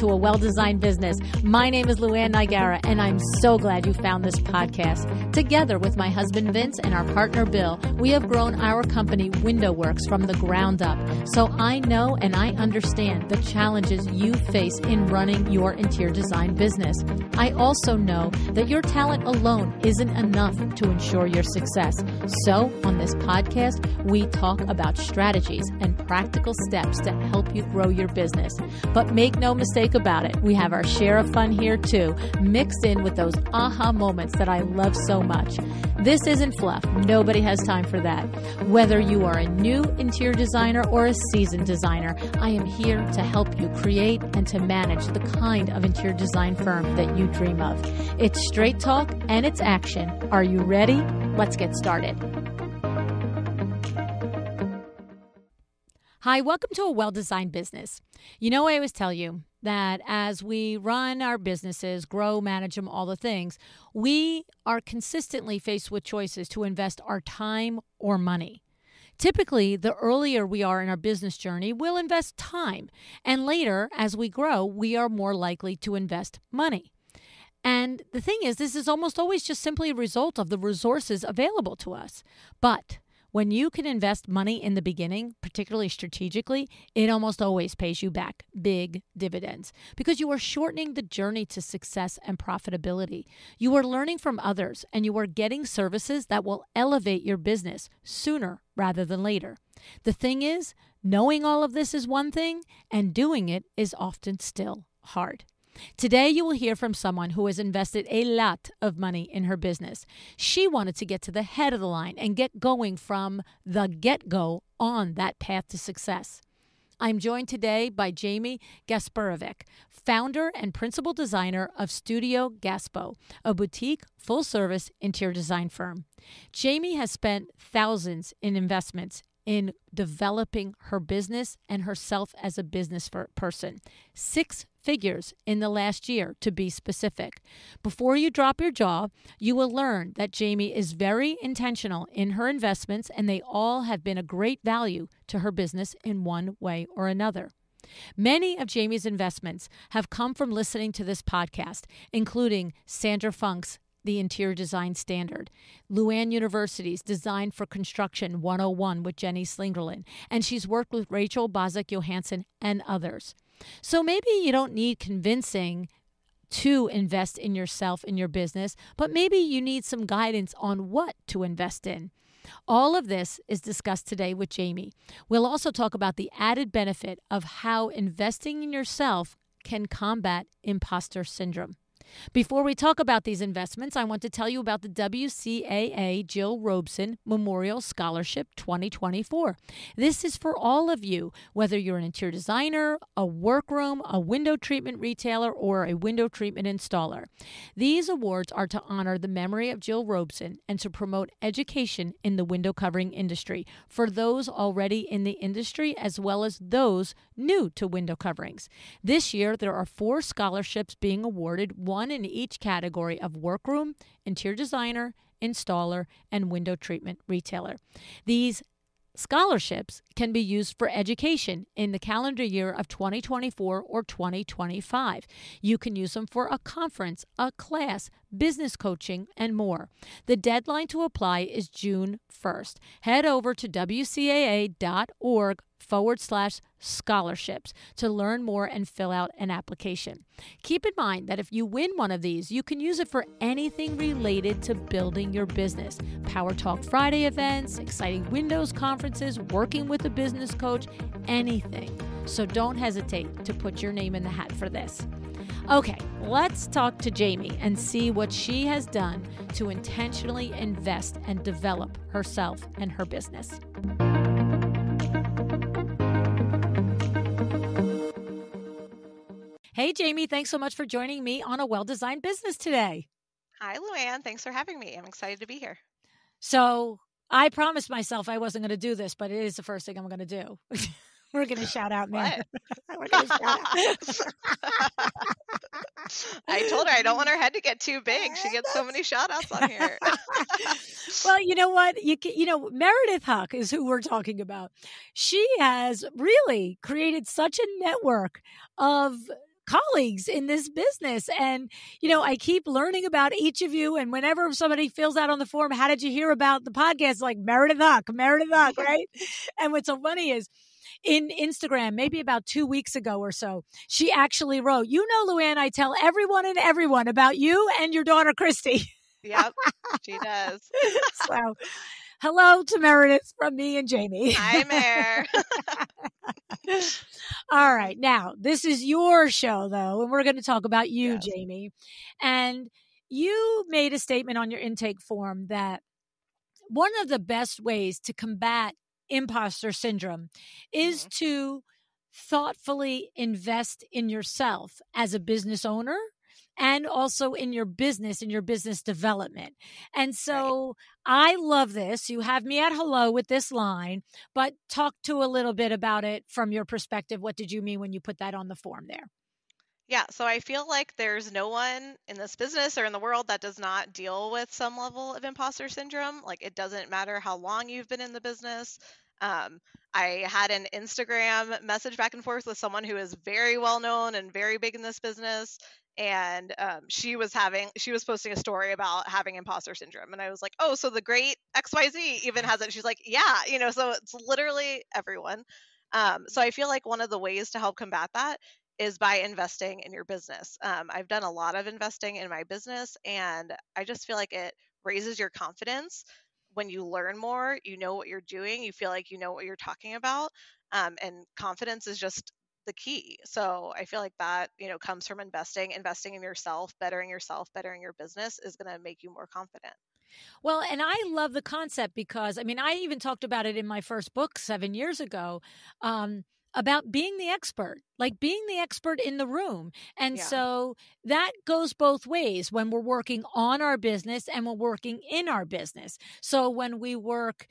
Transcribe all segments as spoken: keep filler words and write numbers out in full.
to A Well-Designed Business. My name is Luann Nigara, and I'm so glad you found this podcast. Together with my husband Vince and our partner Bill, we have grown our company Window Works from the ground up. So I know and I understand the challenges you face in running your interior design business. I also know that your talent alone isn't enough to ensure your success. So on this podcast, we talk about strategies and practical steps to help you grow your business. But make no mistake about it, we have our share of fun here too, mixed in with those aha moments that I love so much. This isn't fluff. Nobody has time for that. Whether you are a new interior designer or a seasoned designer, I am here to help you create and to manage the kind of interior design firm that you dream of. It's straight talk and it's action. Are you ready? Let's get started. Hi, welcome to A Well-Designed Business. You know, I always tell you that as we run our businesses, grow, manage them, all the things, we are consistently faced with choices to invest our time or money. Typically, the earlier we are in our business journey, we'll invest time. And later, as we grow, we are more likely to invest money. And the thing is, this is almost always just simply a result of the resources available to us. But when you can invest money in the beginning, particularly strategically, it almost always pays you back big dividends because you are shortening the journey to success and profitability. You are learning from others and you are getting services that will elevate your business sooner rather than later. The thing is, knowing all of this is one thing and doing it is often still hard. Today, you will hear from someone who has invested a lot of money in her business. She wanted to get to the head of the line and get going from the get-go on that path to success. I'm joined today by Jamie Gasparovic, founder and principal designer of Studio Gaspo, a boutique full-service interior design firm. Jamie has spent thousands in investments in developing her business and herself as a business person. Six figures in the last year, to be specific. Before you drop your jaw, you will learn that Jamie is very intentional in her investments, and they all have been a great value to her business in one way or another. Many of Jamie's investments have come from listening to this podcast, including Sandra Funk's The Interior Design Standard, Luann University's Design for Construction one oh one with Jenny Slingerland, and she's worked with Rachel Boczek-Johansson and others. So maybe you don't need convincing to invest in yourself, in your business, but maybe you need some guidance on what to invest in. All of this is discussed today with Jamie. We'll also talk about the added benefit of how investing in yourself can combat imposter syndrome. Before we talk about these investments, I want to tell you about the W C A A Jill Robeson Memorial Scholarship twenty twenty-four. This is for all of you, whether you're an interior designer, a workroom, a window treatment retailer, or a window treatment installer. These awards are to honor the memory of Jill Robeson and to promote education in the window covering industry for those already in the industry as well as those new to window coverings. This year, there are four scholarships being awarded, one One in each category of workroom, interior designer, installer, and window treatment retailer. These scholarships can be used for education in the calendar year of twenty twenty-four or twenty twenty-five. You can use them for a conference, a class, business coaching, and more. The deadline to apply is June first. Head over to W C A A dot org forward slash scholarships to learn more and fill out an application. Keep in mind that if you win one of these, you can use it for anything related to building your business. Power Talk Friday events, exciting windows conferences, working with a business coach, anything. So don't hesitate to put your name in the hat for this. Okay, let's talk to Jamie and see what she has done to intentionally invest and develop herself and her business. Hey, Jamie, thanks so much for joining me on A Well-Designed Business today. Hi, Luann. Thanks for having me. I'm excited to be here. So I promised myself I wasn't going to do this, but it is the first thing I'm going to do. We're going to shout out, man. We're going to shout out. I told her I don't want her head to get too big. She gets so many shout outs on here. Well, you know what? You, you know, Meredith Huck is who we're talking about. She has really created such a network of colleagues in this business. And, you know, I keep learning about each of you. And whenever somebody fills out on the form, how did you hear about the podcast? Like Meredith Huck, Meredith Huck, right? And what's so funny is, in Instagram, maybe about two weeks ago or so, she actually wrote, you know, Luann, I tell everyone and everyone about you and your daughter, Christy. Yep, she does. So hello to Meredith from me and Jamie. Hi, Mer. All right. Now, this is your show, though, and we're going to talk about you, yes. Jamie. And you made a statement on your intake form that one of the best ways to combat imposter syndrome is mm-hmm. to thoughtfully invest in yourself as a business owner and also in your business, in your business development. And so right. I love this. You have me at hello with this line, but talk to a little bit about it from your perspective. What did you mean when you put that on the form there? Yeah, so I feel like there's no one in this business or in the world that does not deal with some level of imposter syndrome. Like, it doesn't matter how long you've been in the business. Um, I had an Instagram message back and forth with someone who is very well known and very big in this business. And um, she was having, she was posting a story about having imposter syndrome. And I was like, oh, so the great X Y Z even has it. She's like, yeah, you know, so it's literally everyone. Um, so I feel like one of the ways to help combat that is by investing in your business. Um, I've done a lot of investing in my business, and I just feel like it raises your confidence. When you learn more, you know what you're doing, you feel like you know what you're talking about, um, and confidence is just the key. So I feel like that, you know, comes from investing, investing in yourself, bettering yourself, bettering your business is going to make you more confident. Well, and I love the concept because, I mean, I even talked about it in my first book seven years ago, um, about being the expert, like being the expert in the room. And yeah. so that goes both ways when we're working on our business and we're working in our business. So when we work,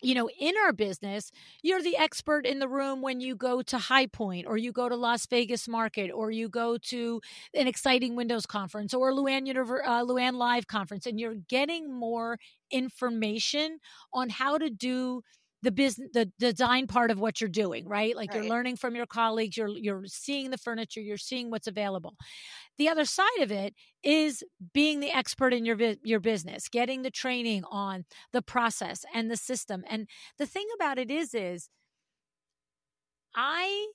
you know, in our business, you're the expert in the room when you go to High Point or you go to Las Vegas Market or you go to an exciting Windows conference or Luann, Univer- uh, Luann Live conference, and you're getting more information on how to do the business, the design part of what you're doing, right? Like right. you're learning from your colleagues, you're, you're seeing the furniture, you're seeing what's available. The other side of it is being the expert in your, your business, getting the training on the process and the system. And the thing about it is, is I,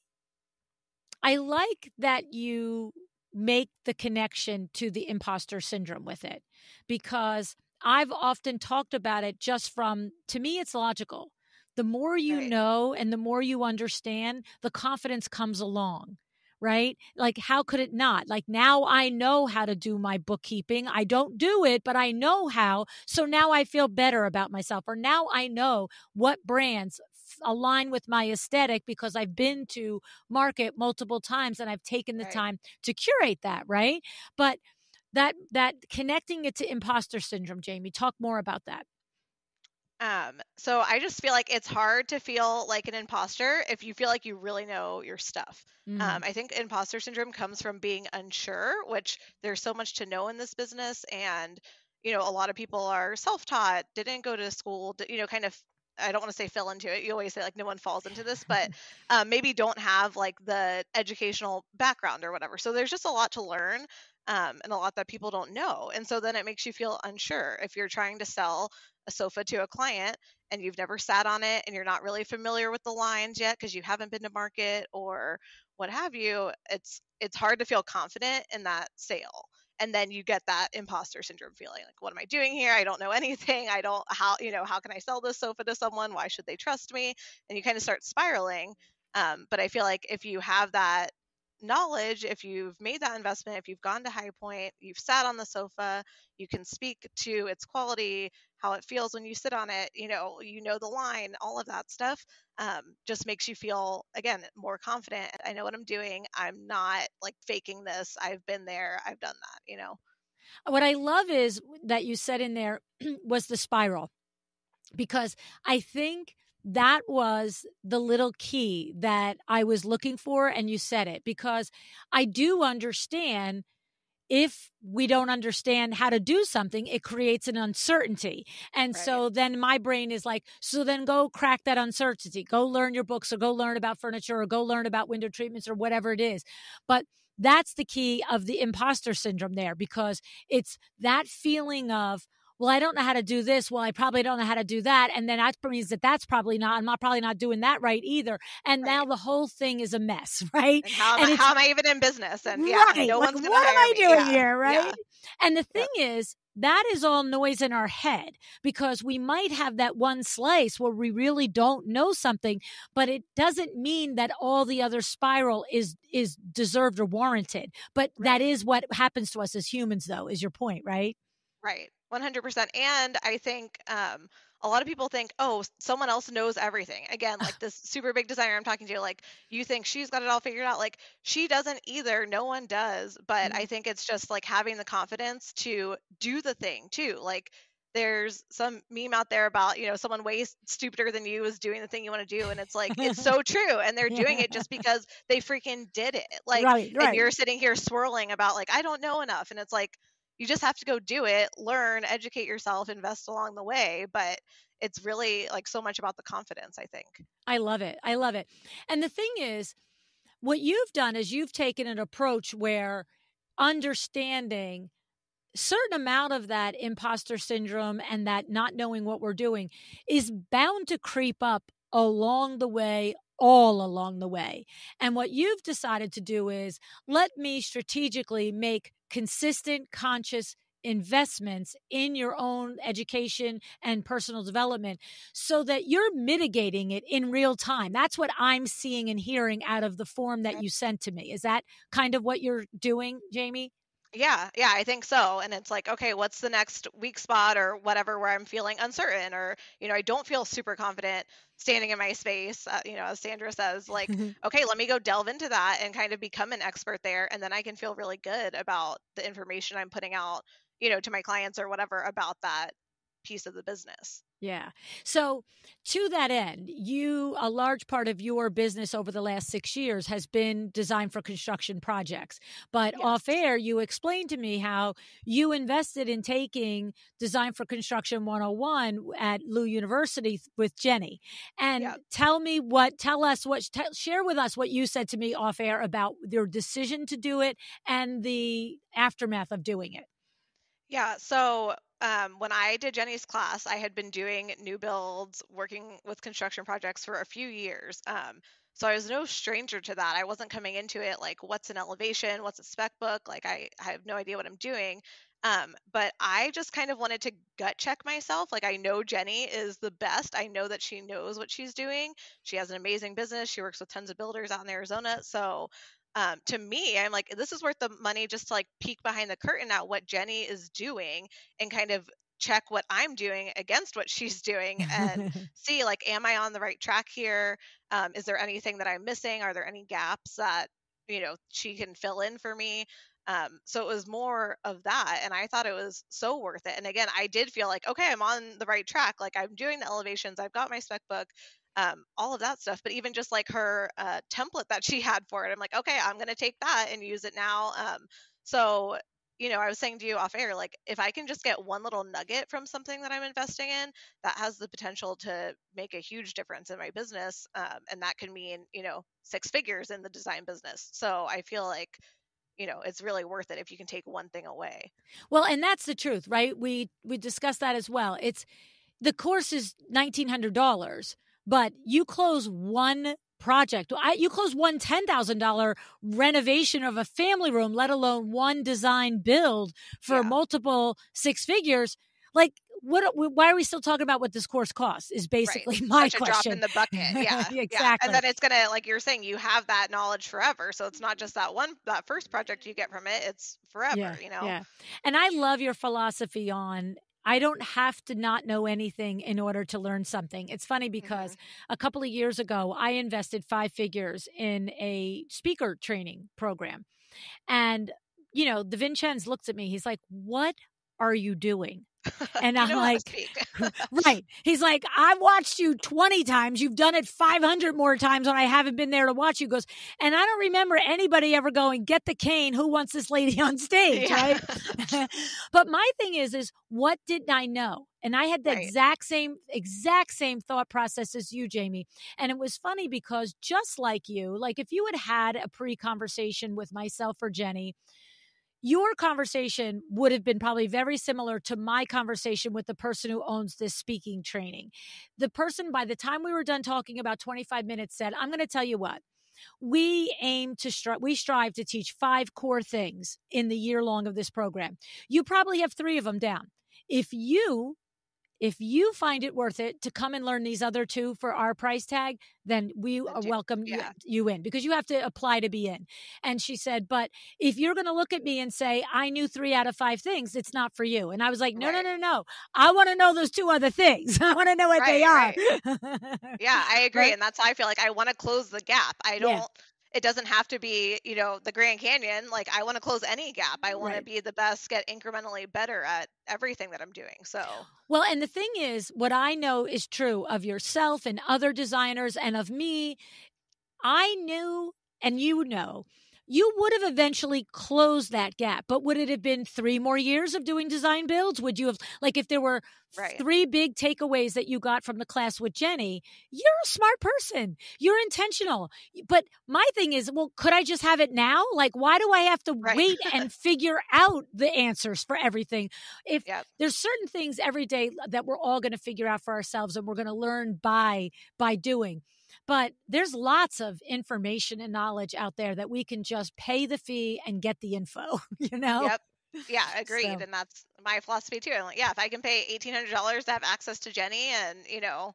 I like that you make the connection to the imposter syndrome with it, because I've often talked about it just from, to me, it's logical. The more you right. know and the more you understand, the confidence comes along, right? Like, how could it not? Like, now I know how to do my bookkeeping. I don't do it, but I know how. So now I feel better about myself, or now I know what brands align with my aesthetic because I've been to market multiple times and I've taken the right. time to curate that, right? But that that connecting it to imposter syndrome, Jamie, talk more about that. Um, so I just feel like it's hard to feel like an imposter if you feel like you really know your stuff. Mm-hmm. Um, I think imposter syndrome comes from being unsure, which there's so much to know in this business. And, you know, a lot of people are self-taught, didn't go to school, you know, kind of, I don't want to say fell into it. You always say like no one falls into this, but um, maybe don't have like the educational background or whatever. So there's just a lot to learn. Um, and a lot that people don't know. And so then it makes you feel unsure. If you're trying to sell a sofa to a client and you've never sat on it and you're not really familiar with the lines yet because you haven't been to market or what have you, it's it's hard to feel confident in that sale. And then you get that imposter syndrome feeling like, what am I doing here? I don't know anything. I don't, how, you know, how can I sell this sofa to someone? Why should they trust me? And you kind of start spiraling. Um, but I feel like if you have that knowledge, if you've made that investment, if you've gone to High Point, you've sat on the sofa, you can speak to its quality, how it feels when you sit on it, you know, you know the line, all of that stuff, um, just makes you feel, again, more confident. I know what I'm doing. I'm not like faking this. I've been there. I've done that, you know. What I love is that you said in there was the spiral, because I think that was the little key that I was looking for, and you said it, because I do understand if we don't understand how to do something, it creates an uncertainty. And right. so then my brain is like, so then go crack that uncertainty, go learn your books or go learn about furniture or go learn about window treatments or whatever it is. But that's the key of the imposter syndrome there, because it's that feeling of, well, I don't know how to do this. Well, I probably don't know how to do that. And then that means that that's probably not, I'm not probably not doing that right either. And right. now the whole thing is a mess, right? And how, and am, how am I even in business? And yeah, right. no like, one's gonna what hire am I doing me. here, right? Yeah. And the thing yeah. is, that is all noise in our head, because we might have that one slice where we really don't know something, but it doesn't mean that all the other spiral is is deserved or warranted. But right. that is what happens to us as humans, though, is your point, right? Right. one hundred percent. And I think um, a lot of people think, oh, someone else knows everything. Again, like this super big designer I'm talking to, like, you think she's got it all figured out. Like, she doesn't either. No one does. But mm-hmm. I think it's just like having the confidence to do the thing too. Like, there's some meme out there about, you know, someone way stupider than you is doing the thing you want to do. And it's like, it's so true. And they're doing it just because they freaking did it. Like, right, right. and you're sitting here swirling about like, I don't know enough. And it's like, you just have to go do it, learn, educate yourself, invest along the way. But it's really like so much about the confidence, I think. I love it. I love it. And the thing is, what you've done is you've taken an approach where understanding certain amount of that imposter syndrome and that not knowing what we're doing is bound to creep up along the way, all along the way. And what you've decided to do is, let me strategically make consistent, conscious investments in your own education and personal development so that you're mitigating it in real time. That's what I'm seeing and hearing out of the form that you sent to me. Is that kind of what you're doing, Jamie? Yeah. Yeah, I think so. And it's like, okay, what's the next weak spot or whatever, where I'm feeling uncertain or, you know, I don't feel super confident standing in my space. Uh, you know, as Sandra says, like, mm-hmm. okay, let me go delve into that and kind of become an expert there. And then I can feel really good about the information I'm putting out, you know, to my clients or whatever about that piece of the business. Yeah. So to that end, you, a large part of your business over the last six years has been design for construction projects. But yes. off air, you explained to me how you invested in taking Design for Construction one oh one at Lou University with Jenny. And yep. tell me what, tell us what, t- share with us what you said to me off air about your decision to do it and the aftermath of doing it. Yeah. So Um, when I did Jenny's class, I had been doing new builds, working with construction projects for a few years. Um, so I was no stranger to that. I wasn't coming into it like, what's an elevation? What's a spec book? Like, I, I have no idea what I'm doing. Um, but I just kind of wanted to gut check myself. Like, I know Jenny is the best. I know that she knows what she's doing. She has an amazing business. She works with tons of builders out in Arizona. So Um, to me, I'm like, this is worth the money just to like peek behind the curtain at what Jenny is doing and kind of check what I'm doing against what she's doing and see, like, am I on the right track here? Um, is there anything that I'm missing? Are there any gaps that, you know, she can fill in for me? Um, so it was more of that. And I thought it was so worth it. And again, I did feel like, okay, I'm on the right track. Like, I'm doing the elevations. I've got my spec book. Um, all of that stuff, but even just like her uh, template that she had for it, I'm like, okay, I'm going to take that and use it now. Um, so, you know, I was saying to you off air, like, if I can just get one little nugget from something that I'm investing in, that has the potential to make a huge difference in my business. Um, and that can mean, you know, six figures in the design business. So I feel like, you know, it's really worth it if you can take one thing away. Well, and that's the truth, right? We, we discussed that as well. It's, the course is nineteen hundred dollars. But you close one project, I, you close one ten thousand dollars renovation of a family room, let alone one design build for yeah. multiple six figures. Like, what? Why are we still talking about what this course costs is basically right. my Such question. A drop in the bucket. Yeah, exactly. Yeah. And then it's going to, like you're saying, you have that knowledge forever. So it's not just that one, that first project you get from it. It's forever, yeah. you know? Yeah. And I love your philosophy on, I don't have to not know anything in order to learn something. It's funny because mm-hmm. a couple of years ago, I invested five figures in a speaker training program. And, you know, the Vincenz looks at me. He's like, what are you doing? And I'm like, right. He's like, I've watched you twenty times. You've done it five hundred more times when I haven't been there to watch you. He goes, and I don't remember anybody ever going, get the cane. Who wants this lady on stage? Yeah. Right. But my thing is, is what didn't I know? And I had the right. exact same, exact same thought process as you, Jamie. And it was funny because just like you, like if you had had a pre-conversation with myself or Jenny, your conversation would have been probably very similar to my conversation with the person who owns this speaking training. The person, by the time we were done talking about twenty-five minutes, said, I'm going to tell you what, we aim to strive, we strive to teach five core things in the year long of this program. You probably have three of them down. If you, if you find it worth it to come and learn these other two for our price tag, then we welcome yeah. you, you in, because you have to apply to be in. And she said, but if you're going to look at me and say, I knew three out of five things, it's not for you. And I was like, no, right. no, no, no. I want to know those two other things. I want to know what right, they are. Right. Yeah, I agree. Right? And that's how I feel like I want to close the gap. I don't, yeah. it doesn't have to be, you know, the Grand Canyon. Like I want to close any gap. I want right. to be the best, get incrementally better at everything that I'm doing. So, well, and the thing is, what I know is true of yourself and other designers and of me, I knew, and you know, you would have eventually closed that gap, but would it have been three more years of doing design builds? Would you have, like, if there were right. three big takeaways that you got from the class with Jenny, you're a smart person. You're intentional. But my thing is, well, could I just have it now? Like, why do I have to right. wait and figure out the answers for everything? If yep. there's certain things every day that we're all going to figure out for ourselves and we're going to learn by, by doing. But there's lots of information and knowledge out there that we can just pay the fee and get the info, you know? Yep. Yeah, agreed. So. And that's my philosophy too. I'm like, yeah, if I can pay eighteen hundred dollars to have access to Jenny and, you know,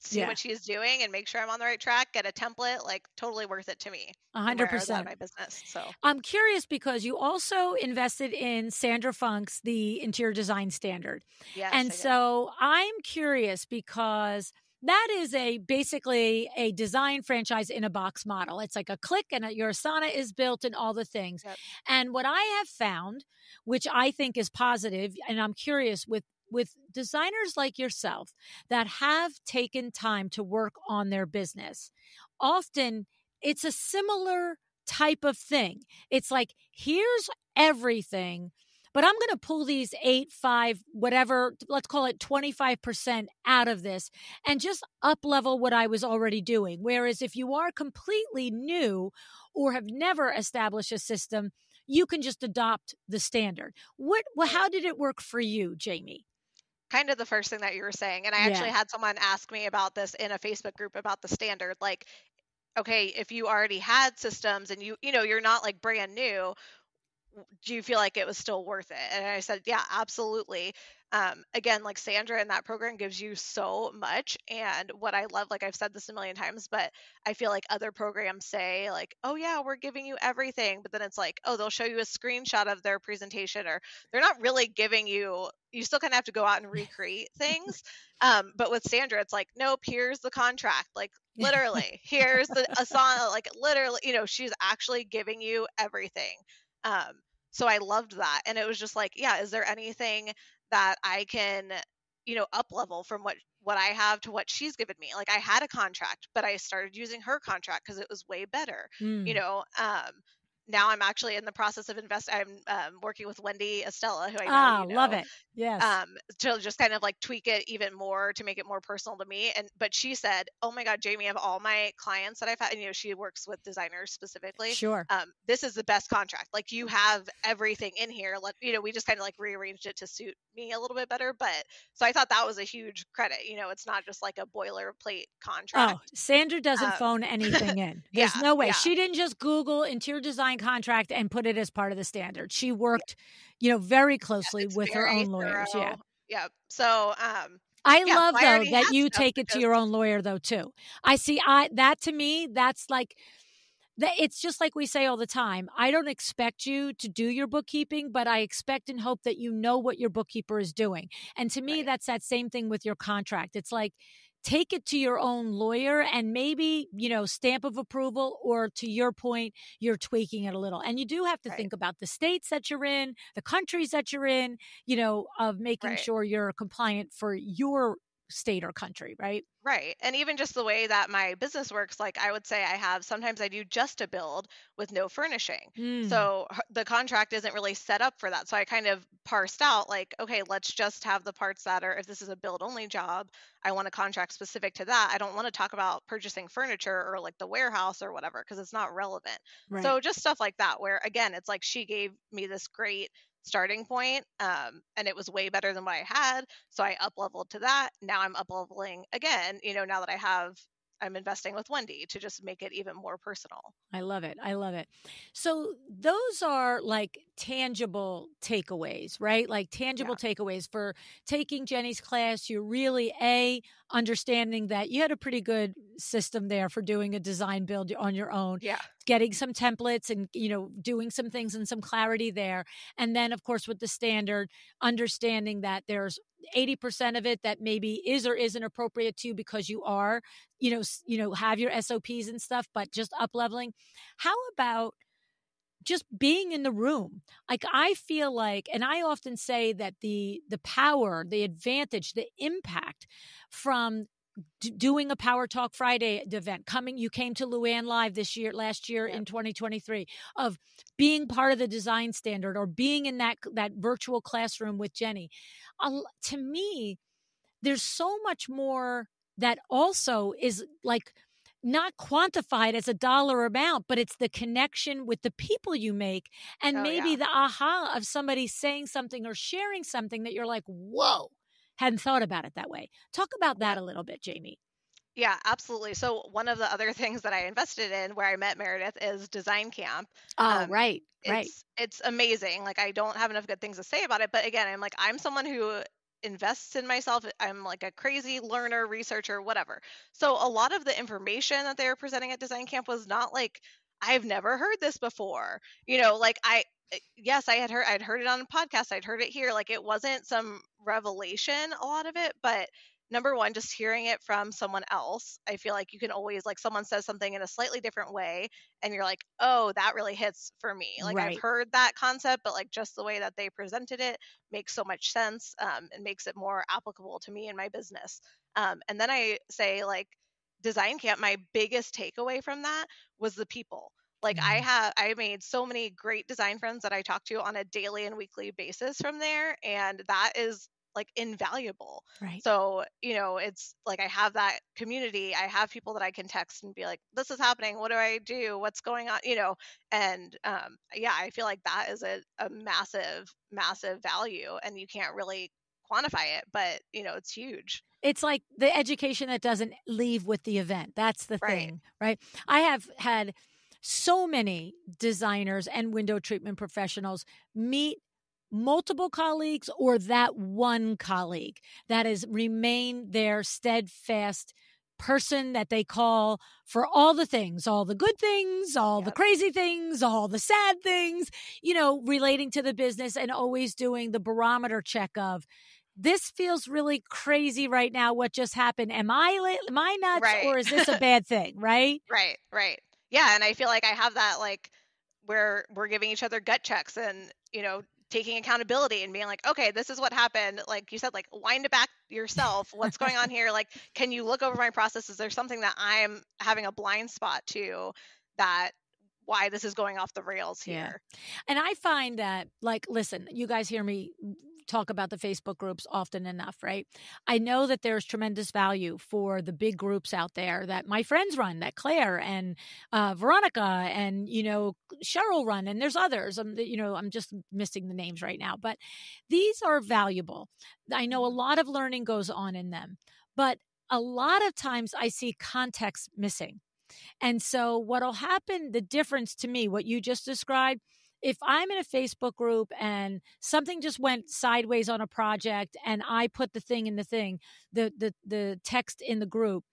see yeah. what she's doing and make sure I'm on the right track, get a template, like totally worth it to me. A hundred percent. My business. So I'm curious because you also invested in Sandra Funk's The Interior Design Standard. Yes, and I so I'm curious because that is a basically a design franchise in a box model. It's like a click and a, your Asana is built and all the things. Yep. And what I have found, which I think is positive, and I'm curious with, with designers like yourself that have taken time to work on their business, often it's a similar type of thing. It's like, here's everything, but I'm going to pull these eight, five, whatever, let's call it twenty-five percent out of this and just up level what I was already doing. Whereas if you are completely new or have never established a system, you can just adopt the standard. What, well, how did it work for you, Jamie? Kind of the first thing that you were saying. And I actually yeah. had someone ask me about this in a Facebook group about the standard. Like, okay, if you already had systems and you, you know, you're not like brand new, do you feel like it was still worth it? And I said, yeah, absolutely. Um, again, like Sandra in that program gives you so much. And what I love, like I've said this a million times, but I feel like other programs say like, oh yeah, we're giving you everything. But then it's like, oh, they'll show you a screenshot of their presentation, or they're not really giving you, you still kind of have to go out and recreate things. Um, but with Sandra, it's like, nope, here's the contract. Like literally, here's the Asana, like literally, you know, she's actually giving you everything. Um, So I loved that. And it was just like, yeah, is there anything that I can, you know, up level from what, what I have to what she's given me? Like I had a contract, but I started using her contract because it was way better, mm. you know, um, now I'm actually in the process of invest. I'm um, working with Wendy Estella, who I know, ah, you know, love it. Yes. Um, to just kind of like tweak it even more to make it more personal to me. And but she said, "Oh my God, Jamie, of all my clients that I've had, and, you know, she works with designers specifically. Sure. Um, this is the best contract. Like you have everything in here. Let you know. We just kind of like rearranged it to suit me a little bit better. But so I thought that was a huge credit. You know, it's not just like a boilerplate contract. Oh, Sandra doesn't um, phone anything in. There's yeah, no way. Yeah. She didn't just Google interior design contract and put it as part of the standard. She worked, you know, very closely yeah, with very her own lawyers. Thorough. Yeah. Yeah. So, um, I yeah, love though I that you take it because... to your own lawyer though, too. I see I, that to me, that's like, that it's just like we say all the time, I don't expect you to do your bookkeeping, but I expect and hope that you know what your bookkeeper is doing. And to me, right. that's that same thing with your contract. It's like, take it to your own lawyer and maybe, you know, stamp of approval, or to your point, you're tweaking it a little. And you do have to right. think about the states that you're in, the countries that you're in, you know, of making right. sure you're compliant for your state or country, right? Right. And even just the way that my business works, like I would say I have, sometimes I do just a build with no furnishing. Mm. So the contract isn't really set up for that. So I kind of parsed out like, okay, let's just have the parts that are, if this is a build only job, I want a contract specific to that. I don't want to talk about purchasing furniture or like the warehouse or whatever, because it's not relevant. Right. So just stuff like that, where again, it's like, she gave me this great starting point, um, and it was way better than what I had. So I up-leveled to that. Now I'm up-leveling again, you know, now that I have, I'm investing with Wendy to just make it even more personal. I love it. I love it. So those are like tangible takeaways, right? Like tangible yeah. takeaways for taking Jenny's class. You're really A, understanding that you had a pretty good system there for doing a design build on your own. Yeah. Getting some templates and, you know, doing some things and some clarity there. And then, of course, with the standard, understanding that there's eighty percent of it that maybe is or isn't appropriate to you because you are, you know, you know, have your S O Ps and stuff, but just up leveling. How about just being in the room? Like, I feel like, and I often say that the, the power, the advantage, the impact from doing a Power Talk Friday event, coming, you came to Luann Live this year, last year yep. in twenty twenty-three, of being part of the design standard or being in that, that virtual classroom with Jenny. Uh, to me, there's so much more that also is like not quantified as a dollar amount, but it's the connection with the people you make. And oh, maybe yeah. the aha of somebody saying something or sharing something that you're like, whoa. Hadn't thought about it that way. Talk about that a little bit, Jamie. Yeah, absolutely. So one of the other things that I invested in where I met Meredith is Design Camp. Oh, um, right, right. It's, it's amazing. Like, I don't have enough good things to say about it. But again, I'm like, I'm someone who invests in myself. I'm like a crazy learner, researcher, whatever. So a lot of the information that they were presenting at Design Camp was not like, I've never heard this before. You know, like I, yes, I had heard, I'd heard it on a podcast. I'd heard it here. Like, it wasn't some revelation, a lot of it, but number one, just hearing it from someone else. I feel like you can always, like, someone says something in a slightly different way and you're like, oh, that really hits for me. Like right. I've heard that concept, but like just the way that they presented it makes so much sense. Um, and makes it more applicable to me and my business. Um, and then I say, like, Design Camp, my biggest takeaway from that was the people. Like I have, I made so many great design friends that I talk to on a daily and weekly basis from there. And that is like invaluable. Right. So, you know, it's like, I have that community. I have people that I can text and be like, this is happening. What do I do? What's going on? You know? And um, yeah, I feel like that is a, a massive, massive value, and you can't really quantify it, but you know, it's huge. It's like the education that doesn't leave with the event. That's the right. thing, right? I have had so many designers and window treatment professionals meet multiple colleagues or that one colleague that has remained their steadfast person that they call for all the things, all the good things, all yep. the crazy things, all the sad things, you know, relating to the business, and always doing the barometer check of, this feels really crazy right now. What just happened? Am I, am I nuts right. or is this a bad thing? Right? Right, right. Yeah. And I feel like I have that, like, where we're giving each other gut checks and, you know, taking accountability and being like, okay, this is what happened. Like you said, like, wind it back yourself. What's going on here? Like, can you look over my process? Is there something that I'm having a blind spot to that why this is going off the rails here? Yeah. And I find that, like, listen, you guys hear me talk about the Facebook groups often enough, right? I know that there's tremendous value for the big groups out there that my friends run, that Claire and uh, Veronica and, you know, Cheryl run, and there's others. I'm, you know, I'm just missing the names right now, but these are valuable. I know a lot of learning goes on in them, but a lot of times I see context missing. And so what'll happen, the difference to me, what you just described, if I'm in a Facebook group and something just went sideways on a project and I put the thing in the thing, the the the text in the group,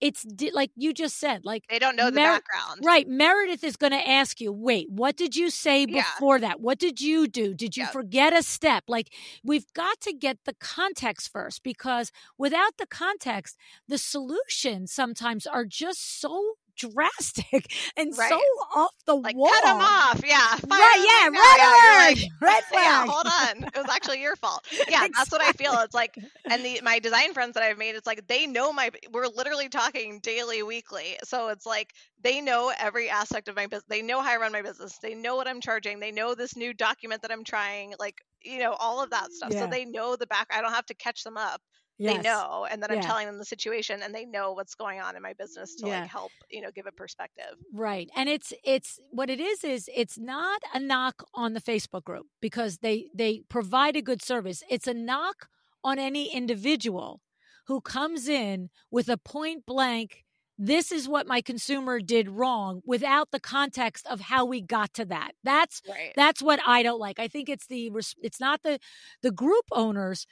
it's di- like you just said, like they don't know the Mer- background. Right. Meredith is going to ask you, wait, what did you say before yeah. that? What did you do? Did you yep. forget a step? Like, we've got to get the context first, because without the context, the solutions sometimes are just so drastic and right. so off the like, wall. Cut them off. Yeah. Fire right. Yeah. Red flag. Like, red flag. Yeah. Hold on. It was actually your fault. Yeah. Exactly. That's what I feel. It's like, and the, my design friends that I've made, it's like, they know my, we're literally talking daily, weekly. So it's like, they know every aspect of my business. They know how I run my business. They know what I'm charging. They know this new document that I'm trying, like, you know, all of that stuff. Yeah. So they know the back, I don't have to catch them up. Yes. They know, and then yeah. I'm telling them the situation, and they know what's going on in my business to yeah. like help, you know, give a perspective. Right. And it's, it's what it is, is it's not a knock on the Facebook group, because they, they provide a good service. It's a knock on any individual who comes in with a point blank, this is what my consumer did wrong, without the context of how we got to that. That's, right. that's what I don't like. I think it's the, it's not the, the group owners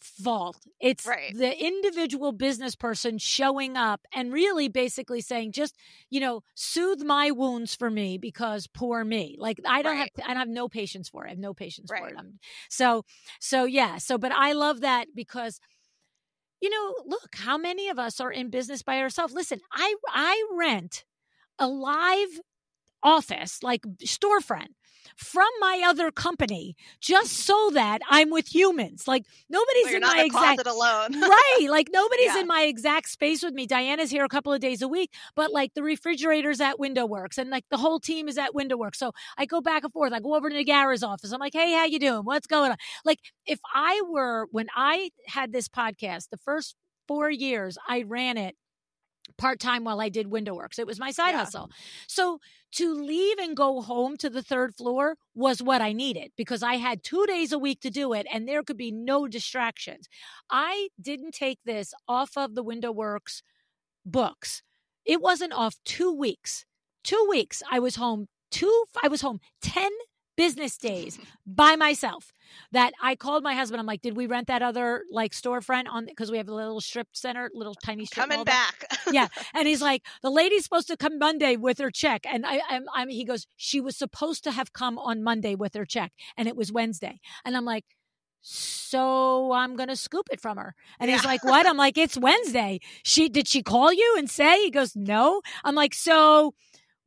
fault. It's right. the individual business person showing up and really basically saying, just, you know, soothe my wounds for me, because poor me. Like, I don't right. have, I have no patience for it. I have no patience right. for it. I'm, so, so yeah. So, but I love that, because, you know, look, how many of us are in business by ourselves? Listen, I, I rent a live office, like storefront, from my other company, just so that I'm with humans. Like, nobody's well, in my exact alone. Right. Like, nobody's yeah. in my exact space with me. Diana's here a couple of days a week, but like the refrigerator's at Window Works, and like the whole team is at Window Works. So I go back and forth. I go over to Nagara's office. I'm like, hey, how you doing? What's going on? Like, if I were, when I had this podcast, the first four years I ran it part-time while I did Window Works. It was my side yeah. hustle. So to leave and go home to the third floor was what I needed, because I had two days a week to do it, and there could be no distractions. I didn't take this off of the Window Works books. It wasn't off two weeks. Two weeks. I was home two, I was home ten business days by myself. That I called my husband. I'm like, did we rent that other like storefront on, because we have a little strip center, little tiny strip coming back. yeah. And he's like, the lady's supposed to come Monday with her check. And I, I'm, I'm, he goes, she was supposed to have come on Monday with her check, and it was Wednesday. And I'm like, so I'm going to scoop it from her. And yeah. he's like, what? I'm like, it's Wednesday. She, did she call you and say? He goes, no. I'm like, so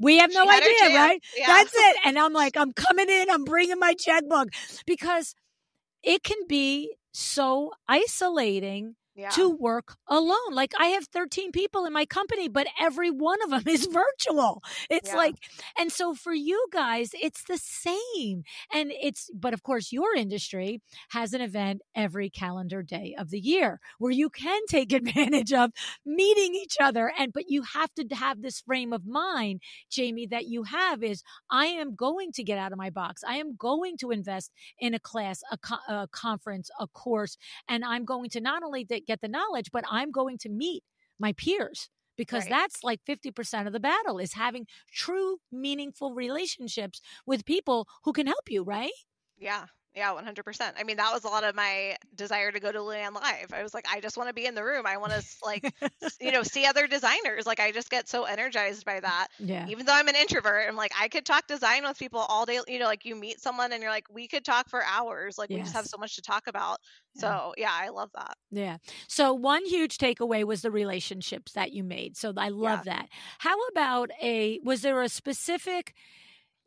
we have no idea, right? Yeah. That's it. And I'm like, I'm coming in, I'm bringing my checkbook, because it can be so isolating yeah. to work alone. Like, I have thirteen people in my company, but every one of them is virtual. It's yeah. like, and so for you guys, it's the same. And it's, but of course, your industry has an event every calendar day of the year where you can take advantage of meeting each other. And, but you have to have this frame of mind, Jamie, that you have is, I am going to get out of my box. I am going to invest in a class, a, co- a conference, a course, and I'm going to not only get the knowledge, but I'm going to meet my peers, because right. that's like fifty percent of the battle, is having true, meaningful relationships with people who can help you, right? Yeah. Yeah, one hundred percent. I mean, that was a lot of my desire to go to Luann Live. I was like, I just want to be in the room. I want to, like, you know, see other designers. Like, I just get so energized by that. Yeah. Even though I'm an introvert, I'm like, I could talk design with people all day. You know, like, you meet someone and you're like, we could talk for hours. Like, yes. we just have so much to talk about. Yeah. So, yeah, I love that. Yeah. So one huge takeaway was the relationships that you made. So I love yeah. that. How about a, was there a specific,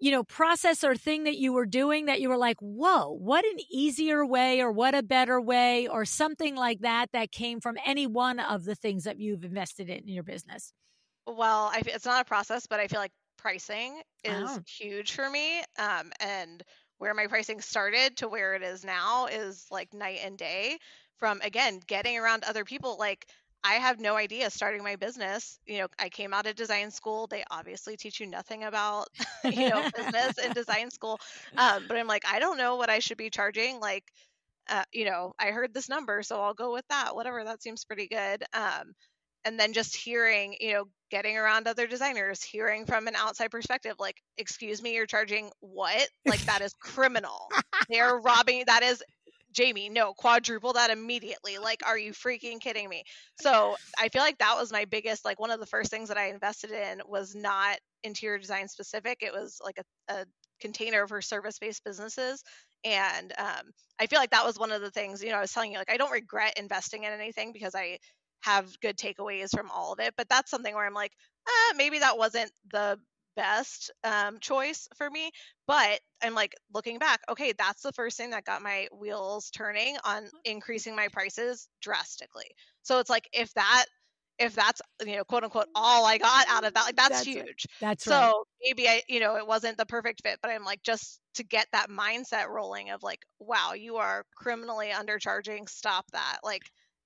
you know, process or thing that you were doing that you were like, whoa, what an easier way, or what a better way, or something like that, that came from any one of the things that you've invested in in your business? Well, I, it's not a process, but I feel like pricing is oh. huge for me. Um, and where my pricing started to where it is now is like night and day from, again, getting around other people. Like, I have no idea starting my business. You know, I came out of design school. They obviously teach you nothing about, you know, business in design school. Um, but I'm like, I don't know what I should be charging. Like, uh, you know, I heard this number, so I'll go with that. Whatever, that seems pretty good. Um, and then just hearing, you know, getting around other designers, hearing from an outside perspective, like, excuse me, you're charging what? Like, that is criminal. They're robbing. That is Jamie, no, quadruple that immediately. Like, are you freaking kidding me? So I feel like that was my biggest, like one of the first things that I invested in was not interior design specific. It was like a, a container for service-based businesses. And um, I feel like that was one of the things, you know, I was telling you, like, I don't regret investing in anything because I have good takeaways from all of it. But that's something where I'm like, ah, maybe that wasn't the best um, choice for me. But I'm like, looking back, okay, that's the first thing that got my wheels turning on increasing my prices drastically. So it's like, if that, if that's, you know, quote unquote, all I got out of that, like, that's, that's huge. Right. That's so right. So maybe I, you know, it wasn't the perfect fit, but I'm like, just to get that mindset rolling of like, wow, you are criminally undercharging. Stop that. Like,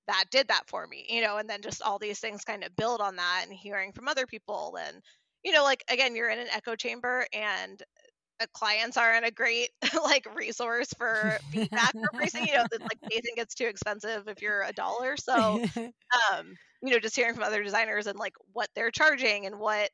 that did that for me, you know, and then just all these things kind of build on that and hearing from other people. And, you know, like, again, you're in an echo chamber and clients aren't a great like resource for feedback for pricing, you know, that, like, they think it's too expensive if you're a dollar. So, um, you know, just hearing from other designers and like what they're charging and what,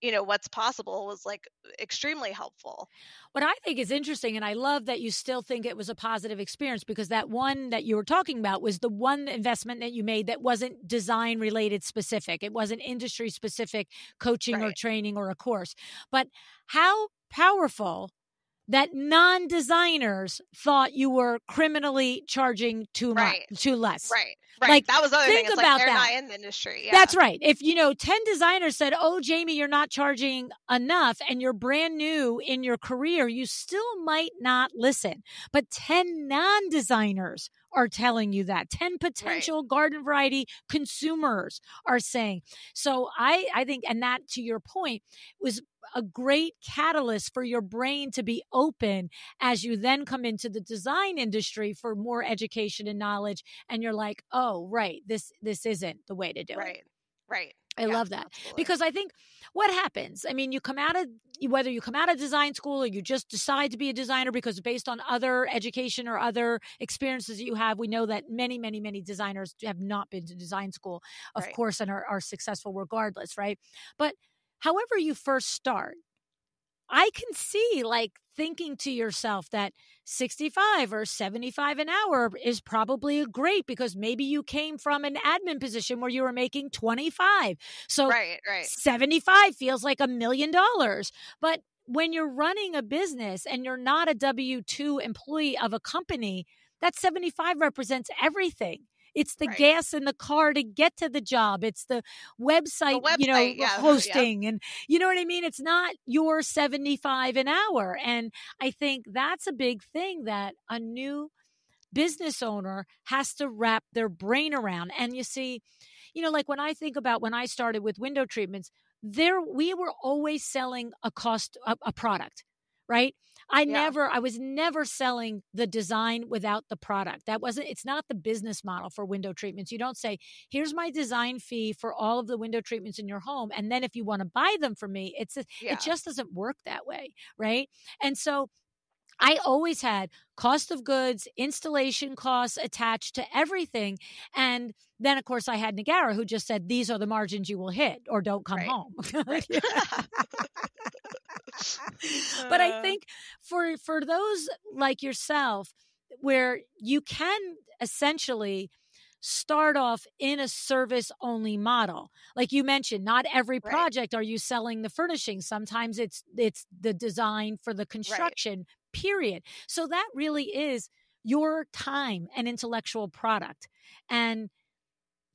you know, what's possible was like extremely helpful. What I think is interesting, and I love that you still think it was a positive experience, because that one that you were talking about was the one investment that you made that wasn't design related specific. It wasn't industry specific coaching right. or training or a course. But how powerful that non-designers thought you were criminally charging too much, right. too less. Right. Right. Like, that was the other think thing. It's about like, they're that. Not in the industry. Yeah. That's right. If, you know, ten designers said, oh, Jamie, you're not charging enough and you're brand new in your career, you still might not listen. But ten non-designers are telling you that. ten potential right. garden variety consumers are saying. So I, I think, and that, to your point, was a great catalyst for your brain to be open as you then come into the design industry for more education and knowledge. And you're like, oh, right, this this isn't the way to do right. it. Right, right. I yeah, love that absolutely. Because I think what happens, I mean, you come out of, whether you come out of design school or you just decide to be a designer because based on other education or other experiences that you have, we know that many, many, many designers have not been to design school, of right. course, and are, are successful regardless, right? But however you first start, I can see like thinking to yourself that sixty-five or seventy-five an hour is probably great because maybe you came from an admin position where you were making twenty-five. So right, right. seventy-five feels like a million dollars. But when you're running a business and you're not a W two employee of a company, that seventy-five represents everything. It's the right. gas in the car to get to the job. It's the website, the website you know, yeah, hosting. Yeah. And you know what I mean? It's not your seventy-five an hour. And I think that's a big thing that a new business owner has to wrap their brain around. And you see, you know, like when I think about when I started with window treatments, there we were always selling a cost, a, a product, right? I yeah. never, I was never selling the design without the product. That wasn't, it's not the business model for window treatments. You don't say, here's my design fee for all of the window treatments in your home. And then if you want to buy them from me, it's, a, yeah. it just doesn't work that way. Right. And so I always had cost of goods, installation costs attached to everything. And then, of course, I had Nigara who just said, these are the margins you will hit or don't come right. home. But I think for for those like yourself, where you can essentially start off in a service-only model. Like you mentioned, not every project right. are you selling the furnishings. Sometimes it's it's the design for the construction, right. period. So that really is your time and intellectual product. And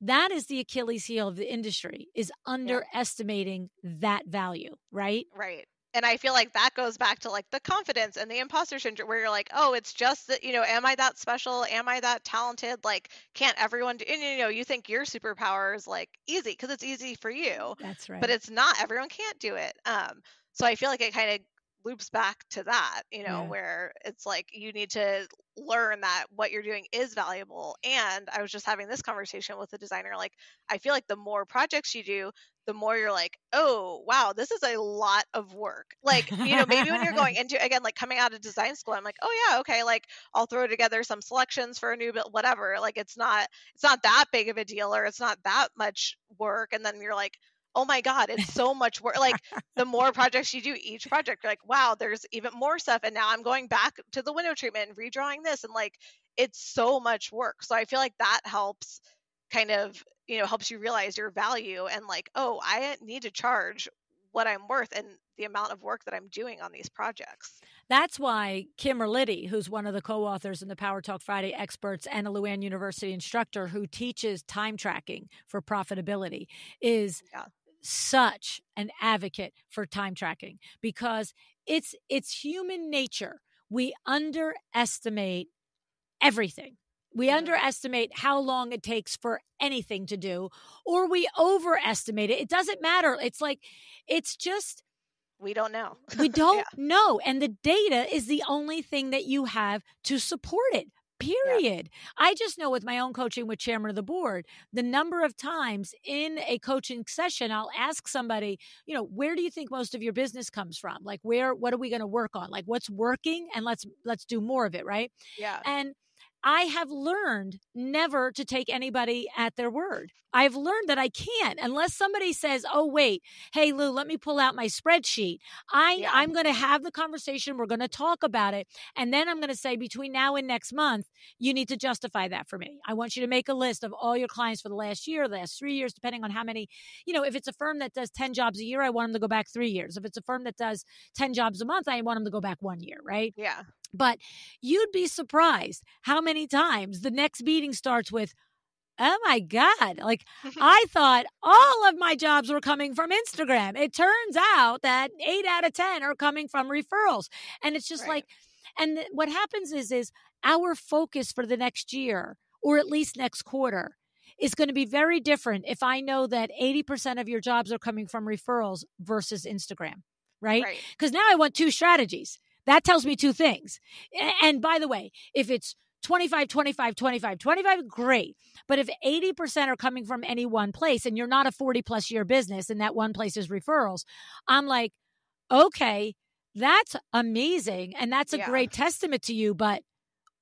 that is the Achilles heel of the industry, is underestimating yeah. that value, right? Right. And I feel like that goes back to like the confidence and the imposter syndrome where you're like, oh, it's just that, you know, am I that special? Am I that talented? Like, can't everyone do, and, you know, you think your superpower is like easy because it's easy for you. That's right. But it's not, everyone can't do it. Um, so I feel like it kind of loops back to that, you know, yeah. where it's like, you need to learn that what you're doing is valuable. And I was just having this conversation with a designer. Like, I feel like the more projects you do, the more you're like, oh, wow, this is a lot of work. Like, you know, maybe when you're going into, again, like coming out of design school, I'm like, oh yeah, okay. Like I'll throw together some selections for a new build, whatever. Like, it's not, it's not that big of a deal or it's not that much work. And then you're like, oh my God, it's so much work. Like the more projects you do each project, you're like, wow, there's even more stuff. And now I'm going back to the window treatment and redrawing this. And like, it's so much work. So I feel like that helps kind of, you know, helps you realize your value and like, oh, I need to charge what I'm worth and the amount of work that I'm doing on these projects. That's why Kim Erlitti, who's one of the co-authors and the Power Talk Friday experts and a Luann University instructor who teaches time tracking for profitability, is yeah. such an advocate for time tracking, because it's it's human nature. We underestimate everything. We mm-hmm. underestimate how long it takes for anything to do, or we overestimate it. It doesn't matter. It's like, it's just... We don't know. we don't yeah. know. And the data is the only thing that you have to support it, period. Yeah. I just know with my own coaching with Chairman of the Board, the number of times in a coaching session, I'll ask somebody, you know, where do you think most of your business comes from? Like, where, what are we going to work on? Like, what's working? And let's, let's do more of it. Right. Yeah. And I have learned never to take anybody at their word. I've learned that I can't, unless somebody says, oh, wait, hey, Lou, let me pull out my spreadsheet. I, yeah. I'm going to have the conversation. We're going to talk about it. And then I'm going to say between now and next month, you need to justify that for me. I want you to make a list of all your clients for the last year, the last three years, depending on how many, you know, if it's a firm that does ten jobs a year, I want them to go back three years. If it's a firm that does ten jobs a month, I want them to go back one year. Right. Yeah. But you'd be surprised how many times the next meeting starts with, oh my God, like I thought all of my jobs were coming from Instagram. It turns out that eight out of ten are coming from referrals. And it's just right. like, and th- what happens is, is our focus for the next year, or at least next quarter, is going to be very different if I know that eighty percent of your jobs are coming from referrals versus Instagram, right? Because right. now I want two strategies. That tells me two things. And by the way, if it's twenty-five, twenty-five, twenty-five, twenty-five, great. But if eighty percent are coming from any one place and you're not a forty plus year business and that one place is referrals, I'm like, okay, that's amazing. And that's a yeah. great testament to you, but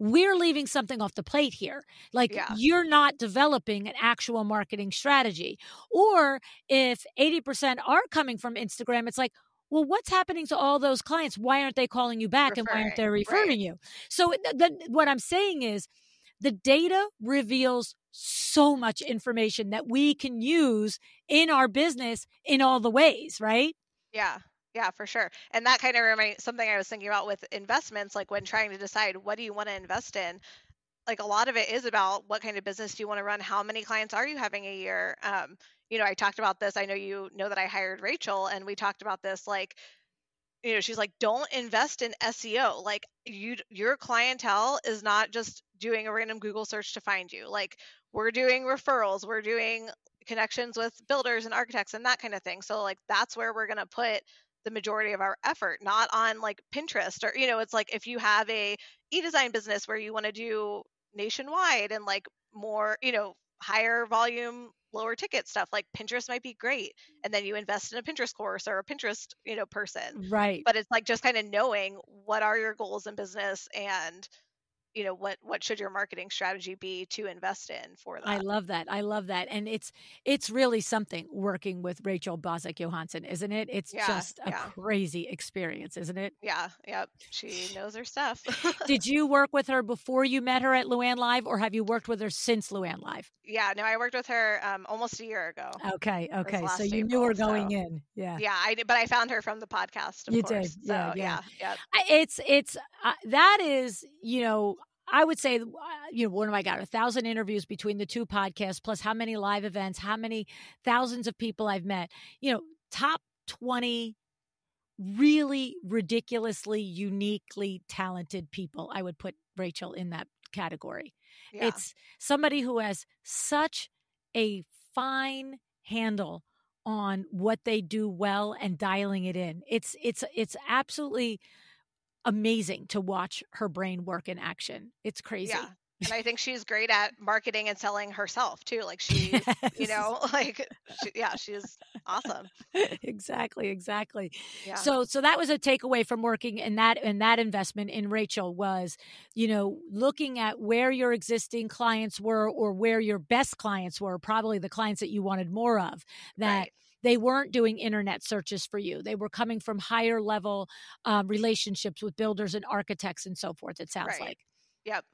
we're leaving something off the plate here. Like yeah. you're not developing an actual marketing strategy. Or if eighty percent are coming from Instagram, it's like, well, what's happening to all those clients? Why aren't they calling you back referring, and why aren't they referring right. you? So th- th- what I'm saying is the data reveals so much information that we can use in our business in all the ways, right? Yeah. Yeah, for sure. And that kind of reminds something I was thinking about with investments, like when trying to decide what do you want to invest in? Like a lot of it is about what kind of business do you want to run? How many clients are you having a year? Um, you know, I talked about this. I know you know that I hired Rachel and we talked about this, like, you know, she's like, don't invest in S E O. Like you, your clientele is not just doing a random Google search to find you. Like we're doing referrals, we're doing connections with builders and architects and that kind of thing. So like, that's where we're going to put the majority of our effort, not on like Pinterest or, you know, it's like if you have a e-design business where you want to do nationwide and like more, you know, higher volume, lower ticket stuff, like Pinterest might be great. And then you invest in a Pinterest course or a Pinterest, you know, person. Right. But it's like just kind of knowing what are your goals in business and, you know, what, what should your marketing strategy be to invest in for that? I love that. I love that. And it's, it's really something working with Rachel Boczek-Johansson, isn't it? It's yeah, just a yeah. crazy experience, isn't it? Yeah. Yep. She knows her stuff. Did you work with her before you met her at Luann Live, or have you worked with her since Luann Live? Yeah, no, I worked with her um, almost a year ago. Okay. Okay. So you April, knew her going so. in. Yeah. Yeah. I did, but I found her from the podcast. Of you course. did. Yeah. So, yeah. yeah yep. It's, it's, uh, that is, you know, I would say, you know, what have I got? A thousand interviews between the two podcasts, plus how many live events, how many thousands of people I've met, you know, top twenty really ridiculously, uniquely talented people. I would put Rachel in that category. Yeah. It's somebody who has such a fine handle on what they do well and dialing it in. It's, it's, it's absolutely amazing to watch her brain work in action. It's crazy. Yeah. And I think she's great at marketing and selling herself too. Like she, yes. you know, like, she, yeah, she's awesome. Exactly. Exactly. Yeah. So, so that was a takeaway from working in that, in that investment in Rachel was, you know, looking at where your existing clients were or where your best clients were, probably the clients that you wanted more of that. Right. They weren't doing internet searches for you. They were coming from higher level um, relationships with builders and architects and so forth, it sounds right. like. Yep.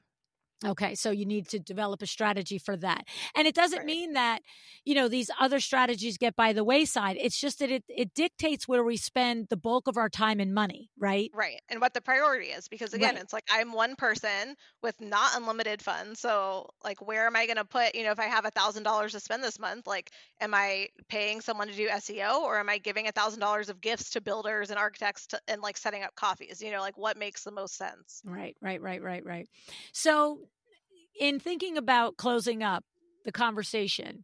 Okay, so you need to develop a strategy for that. And it doesn't right. mean that, you know, these other strategies get by the wayside. It's just that it, it dictates where we spend the bulk of our time and money, right? Right. And what the priority is. Because again, right. it's like I'm one person with not unlimited funds. So like, where am I going to put, you know, if I have one thousand dollars to spend this month, like, am I paying someone to do S E O, or am I giving one thousand dollars of gifts to builders and architects to, and like setting up coffees? You know, like what makes the most sense? Right, right, right, right, right. So, in thinking about closing up the conversation,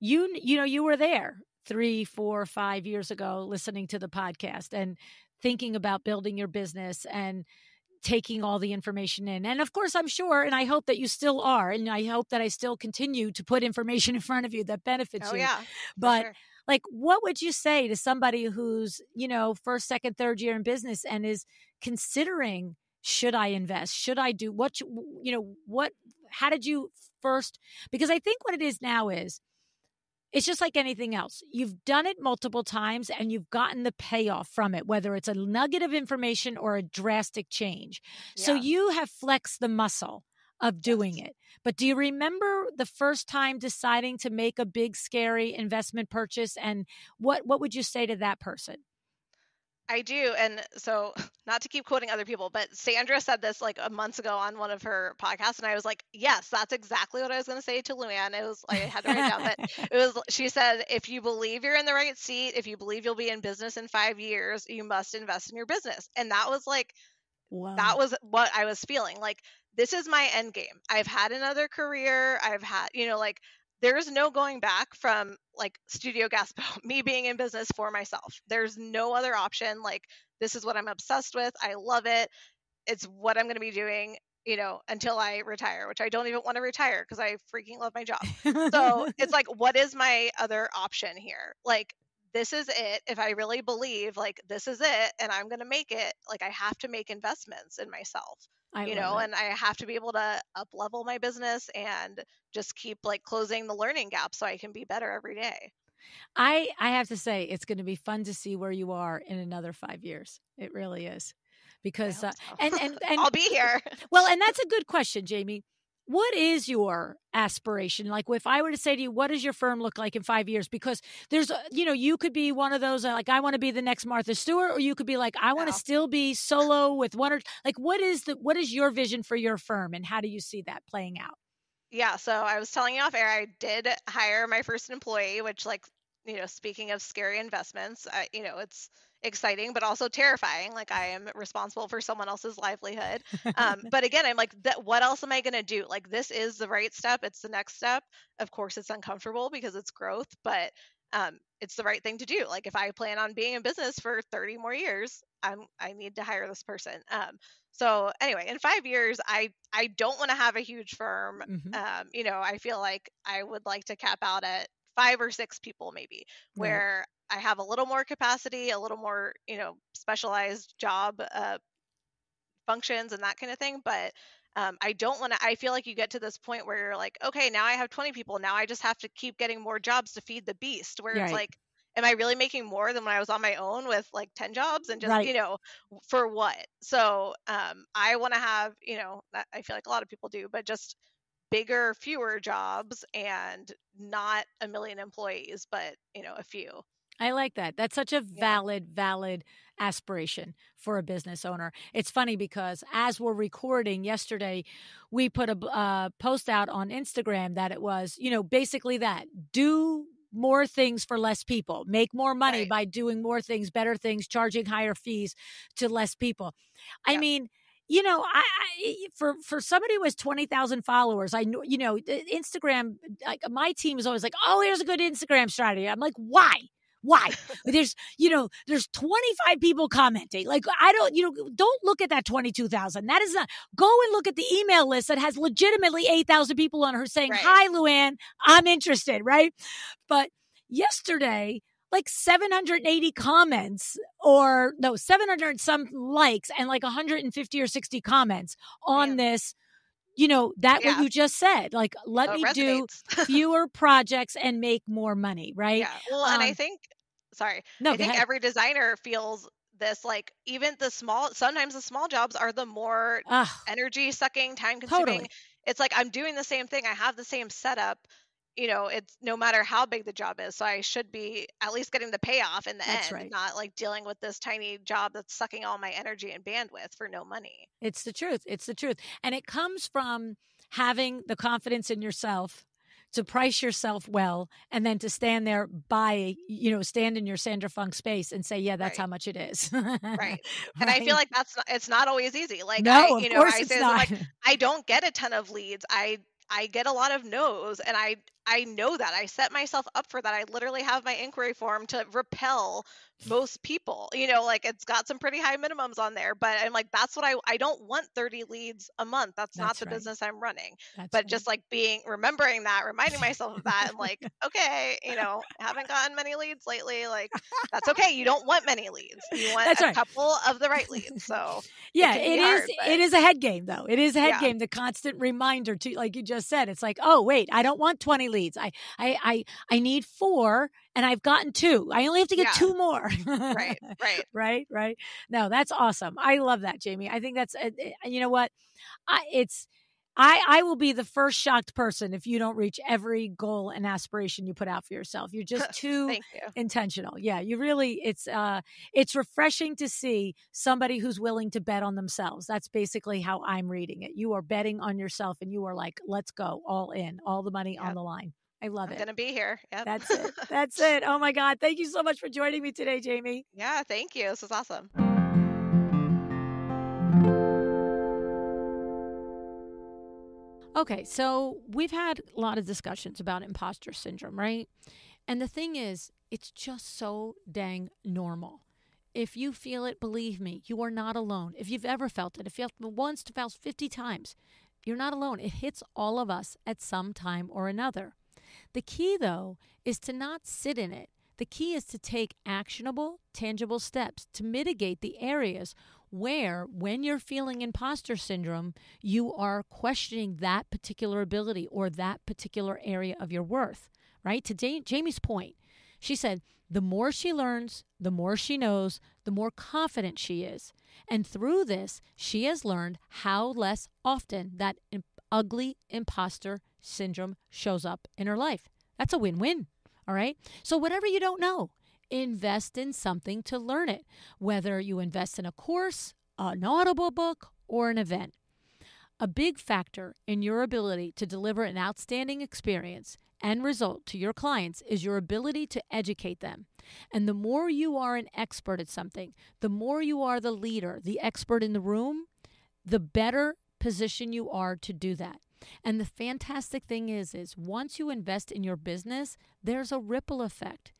you you know, you were there three, four, five years ago listening to the podcast and thinking about building your business and taking all the information in. And of course, I'm sure, and I hope that you still are, and I hope that I still continue to put information in front of you that benefits oh, you. Yeah, but sure. like, what would you say to somebody who's, you know, first, second, third year in business and is considering, should I invest? Should I do what, you, you know, what, how did you first? Because I think what it is now is it's just like anything else. You've done it multiple times and you've gotten the payoff from it, whether it's a nugget of information or a drastic change. Yeah. So you have flexed the muscle of doing yes. it. But do you remember the first time deciding to make a big, scary investment purchase? And what, what would you say to that person? I do. And so, not to keep quoting other people, but Sandra said this like a month ago on one of her podcasts. And I was like, yes, that's exactly what I was going to say to Luann. It was, I had to write it down, but it was, she said, if you believe you're in the right seat, if you believe you'll be in business in five years, you must invest in your business. And that was like, wow. that was what I was feeling. Like, this is my end game. I've had another career. I've had, you know, like, there's no going back from like Studio Gaspo, me being in business for myself. There's no other option. Like, this is what I'm obsessed with. I love it. It's what I'm going to be doing, you know, until I retire, which I don't even want to retire because I freaking love my job. So it's like, what is my other option here? Like, this is it. If I really believe, like, this is it and I'm going to make it, like, I have to make investments in myself. I you know, it. And I have to be able to up level my business and just keep like closing the learning gap so I can be better every day. I, I have to say, it's going to be fun to see where you are in another five years. It really is, because uh, so. and, and, and I'll be here. Well, and that's a good question, Jamie. What is your aspiration? Like, if I were to say to you, what does your firm look like in five years? Because there's, you know, you could be one of those, like, I want to be the next Martha Stewart, or you could be like, I want to no. still be solo with one or, like, what is the, what is your vision for your firm and how do you see that playing out? Yeah. So I was telling you off air, I did hire my first employee, which, like, you know, speaking of scary investments, uh, you know, it's exciting, but also terrifying. Like, I am responsible for someone else's livelihood. Um, but again, I'm like, that, what else am I going to do? Like, this is the right step. It's the next step. Of course, it's uncomfortable because it's growth, but um, it's the right thing to do. Like, if I plan on being in business for thirty more years, I'm, I need to hire this person. Um, so anyway, in five years, I, I don't want to have a huge firm. Mm-hmm. Um, you know, I feel like I would like to cap out at five or six people maybe, where yeah. I have a little more capacity, a little more, you know, specialized job uh, functions and that kind of thing. But um, I don't want to, I feel like you get to this point where you're like, okay, now I have twenty people. Now I just have to keep getting more jobs to feed the beast, where right. it's like, am I really making more than when I was on my own with like ten jobs and just, right. you know, for what? So um, I want to have, you know, I feel like a lot of people do, but just bigger, fewer jobs and not a million employees, but, you know, a few. I like that. That's such a valid, yeah. valid aspiration for a business owner. It's funny because as we're recording yesterday, we put a uh, post out on Instagram that it was, you know, basically that do more things for less people, make more money right. by doing more things, better things, charging higher fees to less people. I yeah. mean, you know, I, I for for somebody who has twenty thousand followers, I know, you know, Instagram, like my team is always like, oh, here's a good Instagram strategy. I'm like, why? Why? There's, you know, there's twenty-five people commenting. Like, I don't, you know, don't look at that twenty-two thousand. That is not, go and look at the email list that has legitimately eight thousand people on her saying, right. hi, Luann, I'm interested, right? But yesterday, like seven hundred eighty comments or no, seven hundred and some likes and like one hundred fifty or sixty comments on yeah. this. You know, that yeah. what you just said, like, let that me resonates. do fewer projects and make more money, right? Yeah. Well, um, and I think, sorry, no, I think ahead. every designer feels this, like, even the small, sometimes the small jobs are the more Ugh. energy sucking, time consuming. Totally. it's like I'm doing the same thing. I have the same setup. You know, it's no matter how big the job is. So I should be at least getting the payoff in the that's end, right. Not like dealing with this tiny job that's sucking all my energy and bandwidth for no money. It's the truth. It's the truth. And it comes from having the confidence in yourself to price yourself well, and then to stand there by, you know, stand in your Sandra Funk space and say, yeah, that's right. How much it is. Right. Right. And I feel like that's, not, it's not always easy. Like, no, I, you know, I say, like, I don't get a ton of leads. I, I get a lot of no's, and I, I know that. I set myself up for that. I literally have my inquiry form to repel most people, you know, like it's got some pretty high minimums on there, but I'm like, that's what I, I don't want thirty leads a month. That's, that's not the right. business I'm running, that's but right. just like being, remembering that, reminding myself of that. And like, okay, you know, haven't gotten many leads lately. Like, that's okay. You don't want many leads. You want that's a right. couple of the right leads. So yeah, it, it is, hard, but... it is a head game though. It is a head yeah. game. The constant reminder to, like you just said, it's like, oh wait, I don't want twenty leads. Leads. I, I, I, I need four and I've gotten two. I only have to get yeah. two more. Right. Right. Right. Right. No, that's awesome. I love that, Jamie. I think that's, you know what? I, it's, I, I will be the first shocked person if you don't reach every goal and aspiration you put out for yourself. You're just too you. intentional. Yeah, you really, it's uh, it's refreshing to see somebody who's willing to bet on themselves. That's basically how I'm reading it. You are betting on yourself and you are like, let's go all in, all the money yep. on the line. I love I'm it. I'm going to be here. Yep. That's it. That's it. Oh my God. Thank you so much for joining me today, Jamie. Yeah, thank you. This was awesome. Okay, so we've had a lot of discussions about imposter syndrome, right? And the thing is, it's just so dang normal. If you feel it, believe me, you are not alone. If you've ever felt it, if you felt once, felt fifty times, you're not alone. It hits all of us at some time or another. The key, though, is to not sit in it. The key is to take actionable, tangible steps to mitigate the areas where, when you're feeling imposter syndrome, you are questioning that particular ability or that particular area of your worth, right? To Jamie's point, she said, the more she learns, the more she knows, the more confident she is. And through this, she has learned how less often that ugly imposter syndrome shows up in her life. That's a win-win, all right? So whatever you don't know, invest in something to learn it, whether you invest in a course, an audible book, or an event. A big factor in your ability to deliver an outstanding experience and result to your clients is your ability to educate them. And the more you are an expert at something, the more you are the leader, the expert in the room, the better position you are to do that. And the fantastic thing is, is once you invest in your business, there's a ripple effect.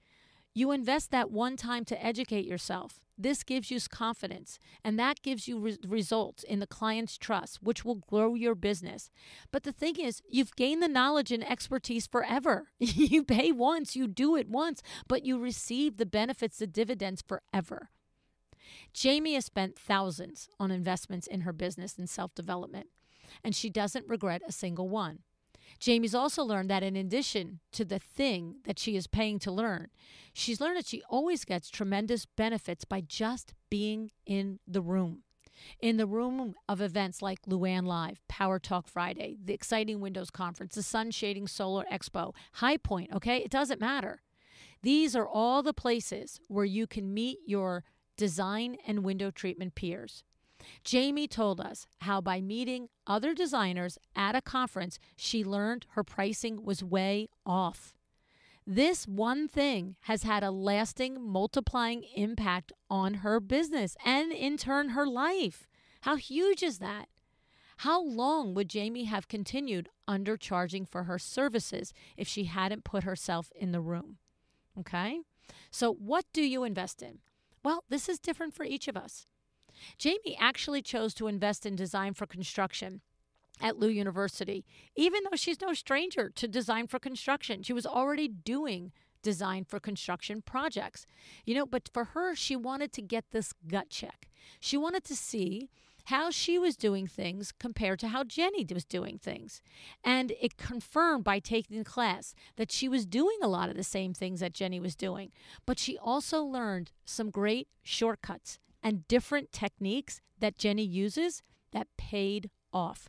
You invest that one time to educate yourself. This gives you confidence, and that gives you re- results in the client's trust, which will grow your business. But the thing is, you've gained the knowledge and expertise forever. You pay once, you do it once, but you receive the benefits, the dividends forever. Jamie has spent thousands on investments in her business and self-development, and she doesn't regret a single one. Jamie's also learned that in addition to the thing that she is paying to learn, she's learned that she always gets tremendous benefits by just being in the room. In the room of events like Luann Live, Power Talk Friday, the Exciting Windows Conference, the Sun Shading Solar Expo, High Point, okay? It doesn't matter. These are all the places where you can meet your design and window treatment peers. Jamie told us how by meeting other designers at a conference, she learned her pricing was way off. This one thing has had a lasting, multiplying impact on her business and, in turn, her life. How huge is that? How long would Jamie have continued undercharging for her services if she hadn't put herself in the room? Okay? So what do you invest in? Well, this is different for each of us. Jamie actually chose to invest in design for construction at Lou University, even though she's no stranger to design for construction. She was already doing design for construction projects, you know, but for her, she wanted to get this gut check. She wanted to see how she was doing things compared to how Jenny was doing things. And it confirmed by taking the class that she was doing a lot of the same things that Jenny was doing, but she also learned some great shortcuts and different techniques that Jenny uses that paid off.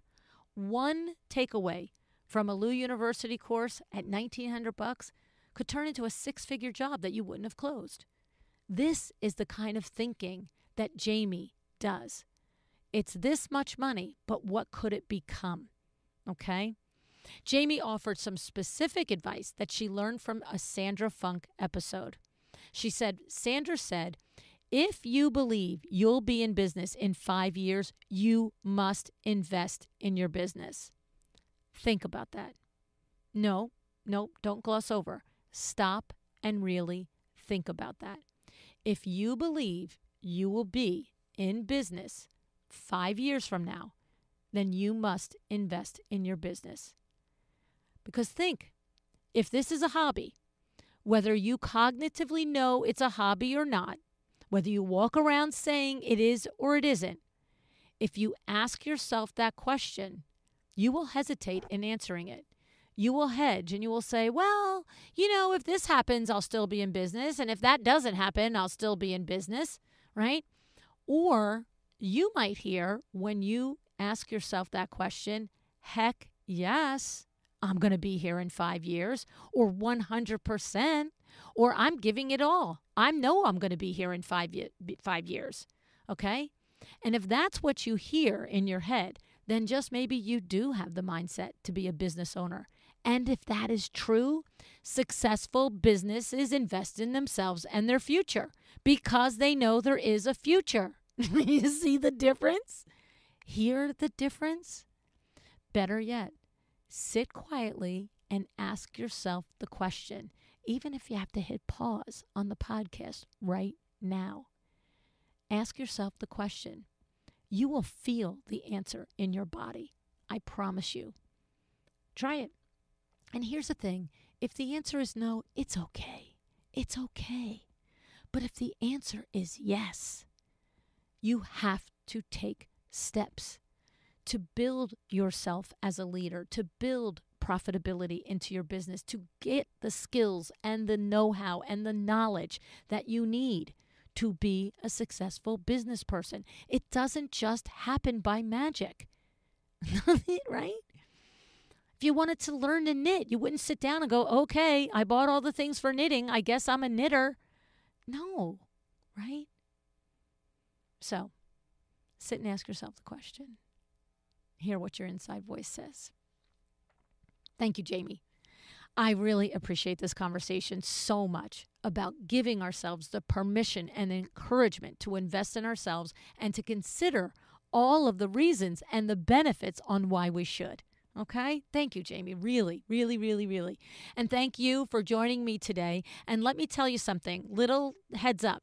one takeaway from a Lou University course at nineteen hundred bucks could turn into a six-figure job that you wouldn't have closed. This is the kind of thinking that Jamie does. It's this much money, but what could it become? Okay? Jamie offered some specific advice that she learned from a Sandra Funk episode. She said, Sandra said, if you believe you'll be in business in five years, you must invest in your business. Think about that. No, no, don't gloss over. Stop and really think about that. If you believe you will be in business five years from now, then you must invest in your business. Because think, if this is a hobby, whether you cognitively know it's a hobby or not, whether you walk around saying it is or it isn't, if you ask yourself that question, you will hesitate in answering it. You will hedge and you will say, well, you know, if this happens, I'll still be in business. And if that doesn't happen, I'll still be in business, right? Or you might hear when you ask yourself that question, heck yes, I'm going to be here in five years or one hundred percent, or I'm giving it all. I know I'm going to be here in five, five years, okay? And if that's what you hear in your head, then just maybe you do have the mindset to be a business owner. And if that is true, successful businesses invest in themselves and their future because they know there is a future. You see the difference? Hear the difference? Better yet, sit quietly and ask yourself the question, even if you have to hit pause on the podcast right now. Ask yourself the question. You will feel the answer in your body. I promise you. Try it. And here's the thing. If the answer is no, it's okay. It's okay. But if the answer is yes, you have to take steps to build yourself as a leader, to build profitability into your business, to get the skills and the know-how and the knowledge that you need to be a successful business person. It doesn't just happen by magic, right? If you wanted to learn to knit, you wouldn't sit down and go, okay, I bought all the things for knitting. I guess I'm a knitter. No, right? So sit and ask yourself the question. Hear what your inside voice says. Thank you, Jamie. I really appreciate this conversation so much about giving ourselves the permission and encouragement to invest in ourselves and to consider all of the reasons and the benefits on why we should. Okay? Thank you, Jamie. Really, really, really, really. And thank you for joining me today. And let me tell you something, little heads up.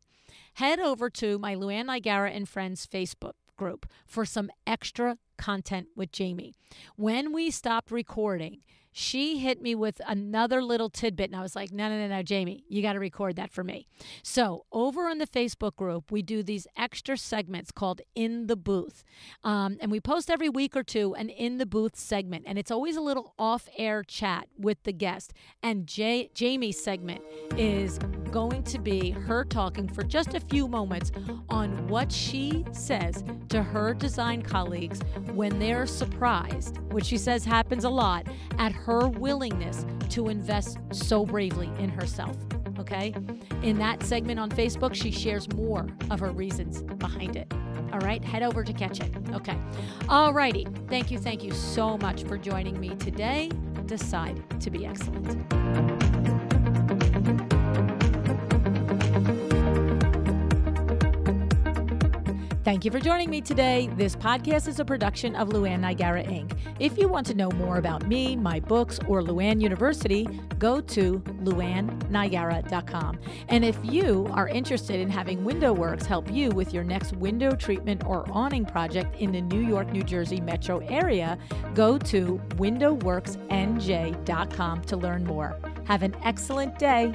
Head over to my Luann Nigara and Friends Facebook group for some extra content with Jamie. When we stopped recording, she hit me with another little tidbit, and I was like, no, no, no, no, Jamie, you got to record that for me. So over on the Facebook group, we do these extra segments called In the Booth, um, and we post every week or two an In the Booth segment, and it's always a little off-air chat with the guest, and J Jamie's segment is going to be her talking for just a few moments on what she says to her design colleagues when they're surprised, which she says happens a lot, at her her willingness to invest so bravely in herself, okay? In that segment on Facebook, she shares more of her reasons behind it. All right, head over to catch it, okay? All righty, thank you, thank you so much for joining me today. Decide to be excellent. Thank you for joining me today. This podcast is a production of Luann Nigara, Incorporated. If you want to know more about me, my books, or Luann University, go to luann nigara dot com. And if you are interested in having Window Works help you with your next window treatment or awning project in the New York, New Jersey metro area, go to window works n j dot com to learn more. Have an excellent day.